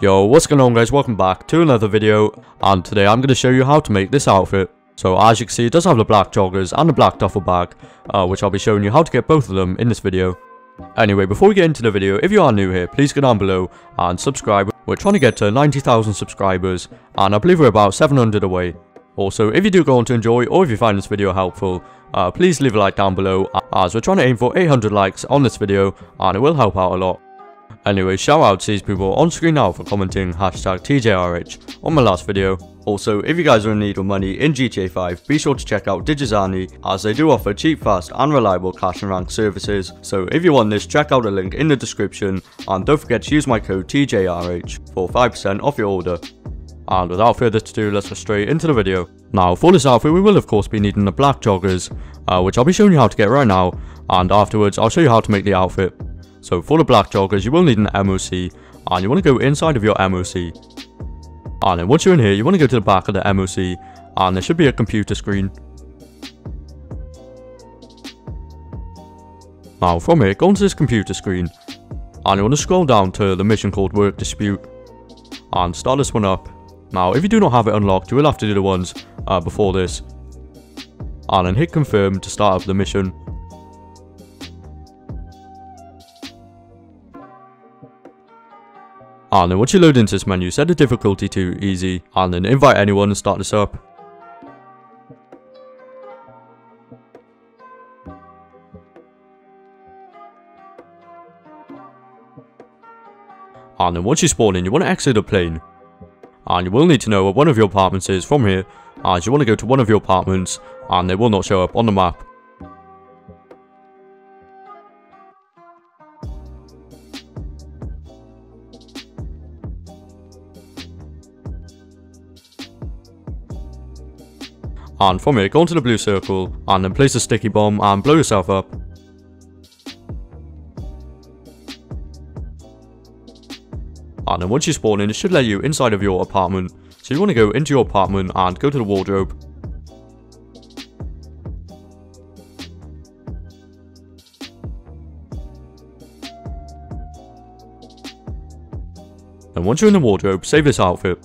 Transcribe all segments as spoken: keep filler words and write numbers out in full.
Yo, what's going on guys, welcome back to another video, and today I'm going to show you how to make this outfit. So as you can see, it does have the black joggers and the black duffel bag, uh, which I'll be showing you how to get both of them in this video. Anyway, before we get into the video, if you are new here, please go down below and subscribe. We're trying to get to ninety thousand subscribers, and I believe we're about seven hundred away. Also, if you do go on to enjoy, or if you find this video helpful, uh, please leave a like down below, as we're trying to aim for eight hundred likes on this video, and it will help out a lot. Anyway, shout out to these people on screen now for commenting hashtag T J R H on my last video. Also, if you guys are in need of money in G T A five, be sure to check out Digizani, as they do offer cheap, fast and reliable cash and rank services. So if you want this, check out the link in the description, and don't forget to use my code T J R H for five percent off your order. And without further ado, let's go straight into the video. Now for this outfit, we will of course be needing the black joggers, uh, which I'll be showing you how to get right now, and afterwards I'll show you how to make the outfit. So for the black joggers, you will need an M O C, and you want to go inside of your M O C. And then once you're in here, you want to go to the back of the M O C, and there should be a computer screen. Now from here, go onto this computer screen, and you want to scroll down to the mission called Work Dispute, and start this one up. Now if you do not have it unlocked, you will have to do the ones uh, before this. And then hit confirm to start up the mission. And then once you load into this menu, set the difficulty to easy, and then invite anyone and start this up. And then once you spawn in, you want to exit a plane. And you will need to know where one of your apartments is from here, as you want to go to one of your apartments, and they will not show up on the map. And from here, go into the blue circle, and then place a sticky bomb and blow yourself up. And then once you spawn in, it should let you inside of your apartment. So you want to go into your apartment and go to the wardrobe. And once you're in the wardrobe, save this outfit.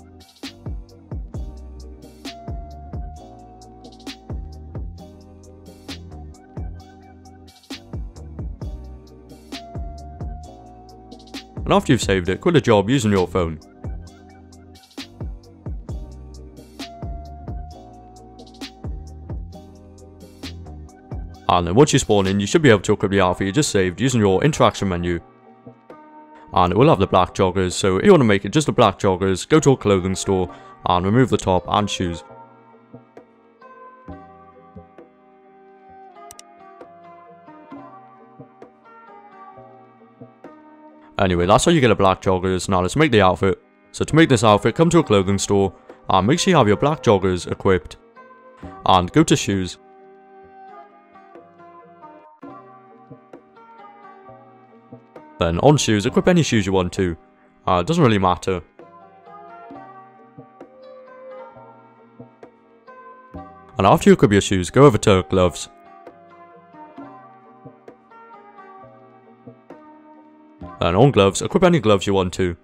And after you've saved it, quit the job using your phone. And then once you spawn in, you should be able to equip the outfit you just saved using your interaction menu. And it will have the black joggers, so if you want to make it just the black joggers, go to a clothing store and remove the top and shoes. Anyway, that's how you get a black joggers. Now let's make the outfit. So to make this outfit, come to a clothing store and make sure you have your black joggers equipped. And go to shoes. Then on shoes, equip any shoes you want to. Uh, it doesn't really matter. And after you equip your shoes, go over to gloves. And on gloves, equip any gloves you want to.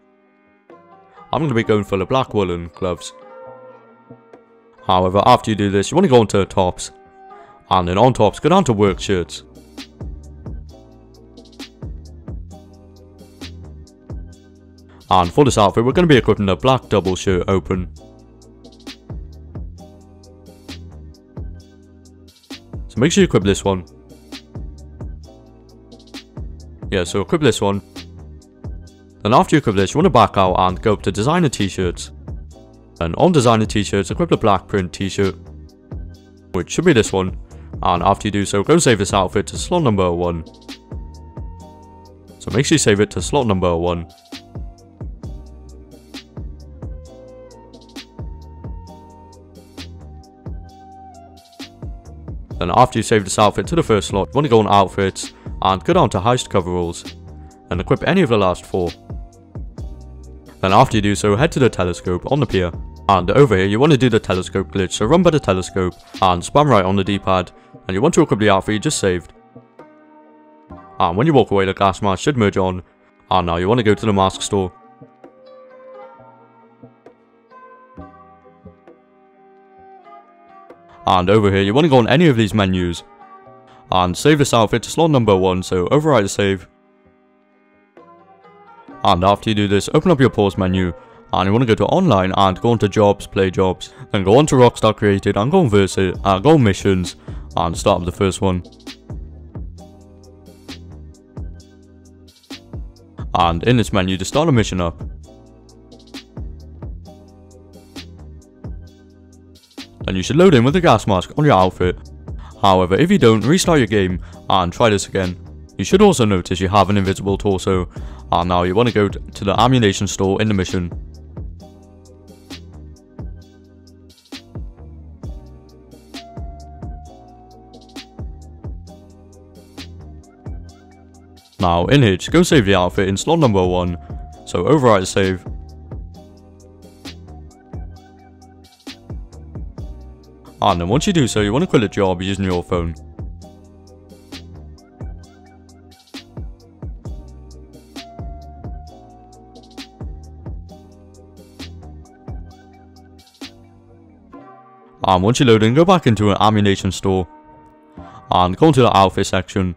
I'm going to be going for the black woolen gloves. However, after you do this, you want to go onto tops. And then on tops, go down to work shirts. And for this outfit, we're going to be equipping the black double shirt open. So make sure you equip this one. Yeah, so equip this one. Then after you equip this, you want to back out and go up to designer t-shirts. And on designer t-shirts, equip the black print t-shirt, which should be this one. And after you do so, go save this outfit to slot number one. So make sure you save it to slot number one. Then after you save this outfit to the first slot, you want to go on outfits and go down to heist coveralls and equip any of the last four. Then after you do so, head to the telescope on the pier, and over here you want to do the telescope glitch, so run by the telescope and spam right on the D-pad, and you want to equip the outfit you just saved. And when you walk away, the gas mask should merge on, and now you want to go to the mask store. And over here, you want to go on any of these menus and save this outfit to slot number one, so override the save. And after you do this, open up your pause menu, and you want to go to online and go on to jobs, play jobs, then go on to Rockstar Created and go on versus, uh, go on missions, and start with the first one. And in this menu, to start a mission up, then you should load in with a gas mask on your outfit. However, if you don't, restart your game and try this again. You should also notice you have an invisible torso, and now you want to go to the ammunition store in the mission. Now in here, just go save the outfit in slot number one, so override save. And then once you do so, you want to quit the job using your phone. And once you load in, go back into an ammunition store and go into the outfit section.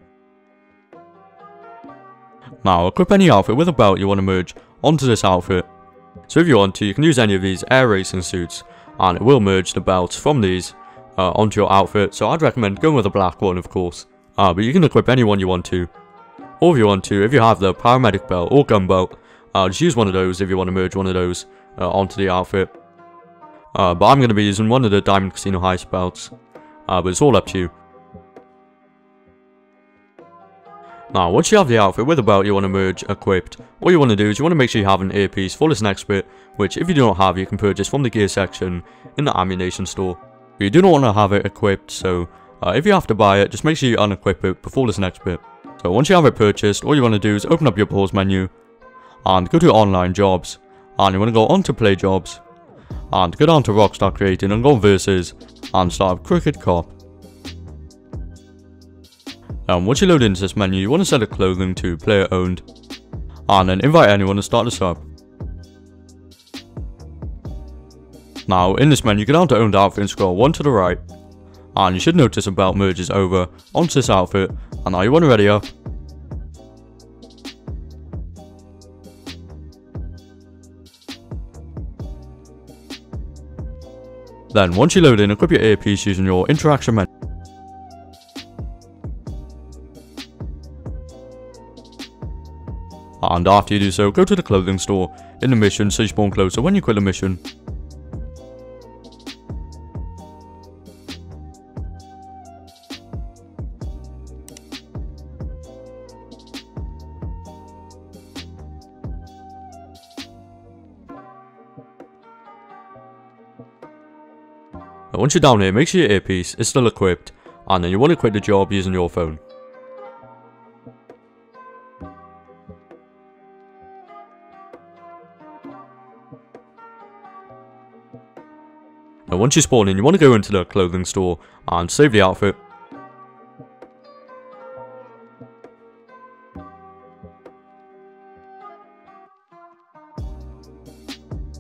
Now equip any outfit with a belt you want to merge onto this outfit. So if you want to, you can use any of these air racing suits and it will merge the belts from these uh, onto your outfit. So I'd recommend going with a black one, of course, uh, but you can equip any one you want to. Or if you want to, if you have the paramedic belt or gun belt, uh, just use one of those if you want to merge one of those uh, onto the outfit. Uh, but I'm going to be using one of the Diamond Casino Heist belts, uh, but it's all up to you. Now once you have the outfit with the belt you want to merge equipped, all you want to do is you want to make sure you have an earpiece for this next bit, which if you do not have, you can purchase from the gear section in the ammunition store. But you do not want to have it equipped, so uh, if you have to buy it, just make sure you unequip it before this next bit. So once you have it purchased, all you want to do is open up your pause menu and go to online jobs, and you want to go on to play jobs. And go down to Rockstar Created and go on versus and start with Crooked Cop. And once you load into this menu, you want to set the clothing to player owned. And then invite anyone to start this up. Now in this menu, go down to owned outfit and scroll one to the right. And you should notice a belt merges over onto this outfit. And now you want to ready up. Then once you load in, equip your earpiece using your interaction menu. And after you do so, go to the clothing store in the mission so you spawn closer when you quit the mission. Once you're down here, make sure your earpiece is still equipped, and then you want to quit the job using your phone. Now once you spawn in, you want to go into the clothing store and save the outfit.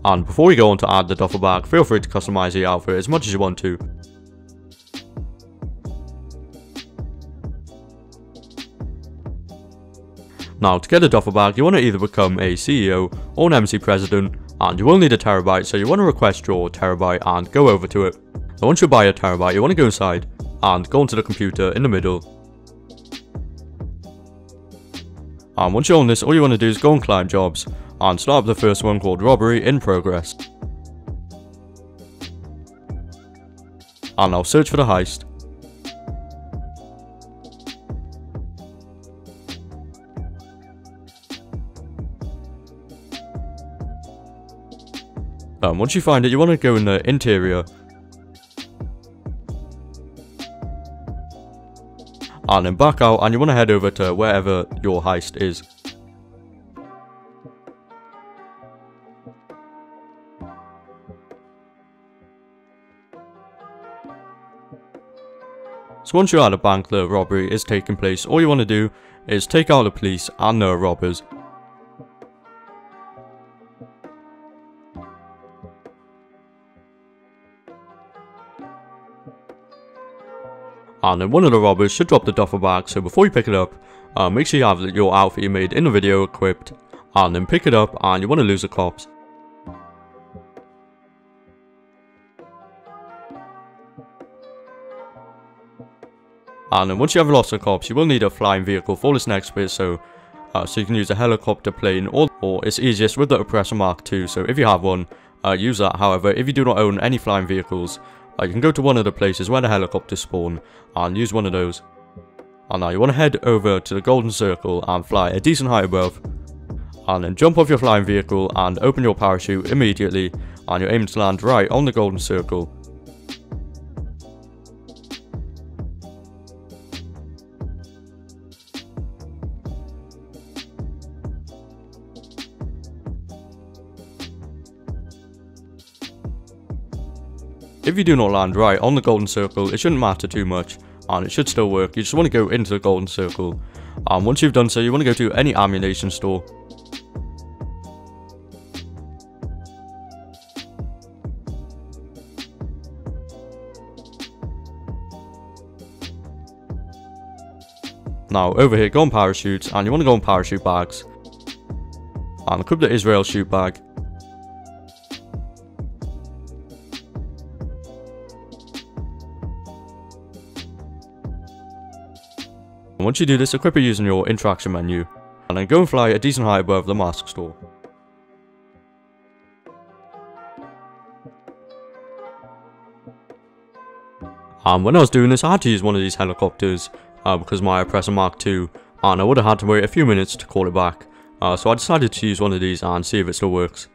And before we go on to add the duffel bag, feel free to customize the outfit as much as you want to. Now to get a duffel bag, you want to either become a C E O or an M C president, and you will need a terabyte, so you want to request your terabyte and go over to it. And once you buy a terabyte, you want to go inside and go onto the computer in the middle. And once you're on this, all you want to do is go on client jobs and start with the first one called Robbery in Progress. And I'll search for the heist. And once you find it, you want to go in the interior. And then back out, and you want to head over to wherever your heist is. So once you're at a bank, the robbery is taking place. All you want to do is take out the police and the robbers. and then one of the robbers should drop the duffel bag, so before you pick it up, uh, make sure you have your outfit you made in the video equipped, and then pick it up, and you want to lose the cops. And then once you have lost the cops, you will need a flying vehicle for this next bit, so uh, so you can use a helicopter, plane, or, or it's easiest with the Oppressor Mark two, so if you have one, uh, use that. However, if you do not own any flying vehicles, uh, you can go to one of the places where the helicopters spawn and use one of those. And now you want to head over to the Golden Circle and fly a decent height above, and then jump off your flying vehicle and open your parachute immediately, and you're aiming to land right on the Golden Circle. If you do not land right on the Golden Circle, it shouldn't matter too much, and it should still work. You just want to go into the Golden Circle, and once you've done so, you want to go to any ammunition store. Now over here, go on parachutes, and you want to go on parachute bags, and equip the Israel shoot bag. Once you do this, equip it using your interaction menu, and then go and fly a decent height above the mask store. And when I was doing this, I had to use one of these helicopters uh, because my Oppressor Mark two, and I would have had to wait a few minutes to call it back, uh, so I decided to use one of these and see if it still works.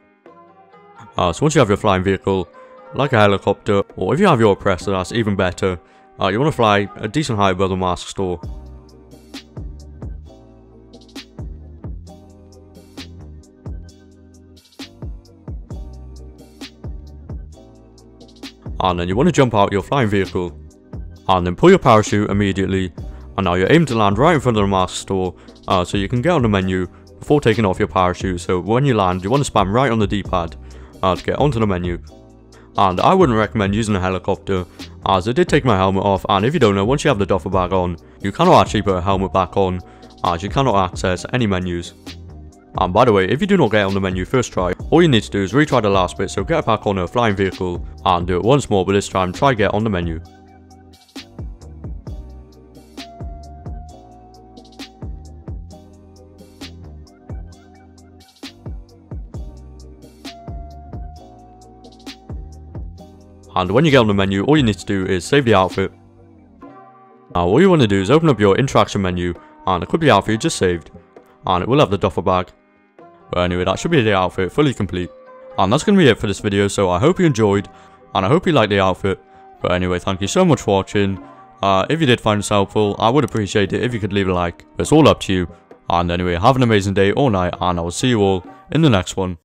Uh, so once you have your flying vehicle, like a helicopter, or if you have your Oppressor, that's even better, uh, you want to fly a decent height above the mask store. And then you want to jump out your flying vehicle, and then pull your parachute immediately, and now you're aimed to land right in front of the mask store, uh, so you can get on the menu before taking off your parachute, so when you land you want to spam right on the D pad uh, to get onto the menu. And I wouldn't recommend using a helicopter, as it did take my helmet off, and if you don't know, once you have the duffel bag on, you cannot actually put a helmet back on, as you cannot access any menus. And by the way, if you do not get on the menu first try, all you need to do is retry the last bit, so get back on a flying vehicle and do it once more, but this time try get on the menu. And when you get on the menu, all you need to do is save the outfit. Now all you want to do is open up your interaction menu and equip the outfit you just saved, and it will have the duffel bag. But anyway, that should be the outfit fully complete. And that's going to be it for this video, so I hope you enjoyed, and I hope you liked the outfit. But anyway, thank you so much for watching. Uh, if you did find this helpful, I would appreciate it if you could leave a like. It's all up to you. And anyway, have an amazing day or night, and I will see you all in the next one.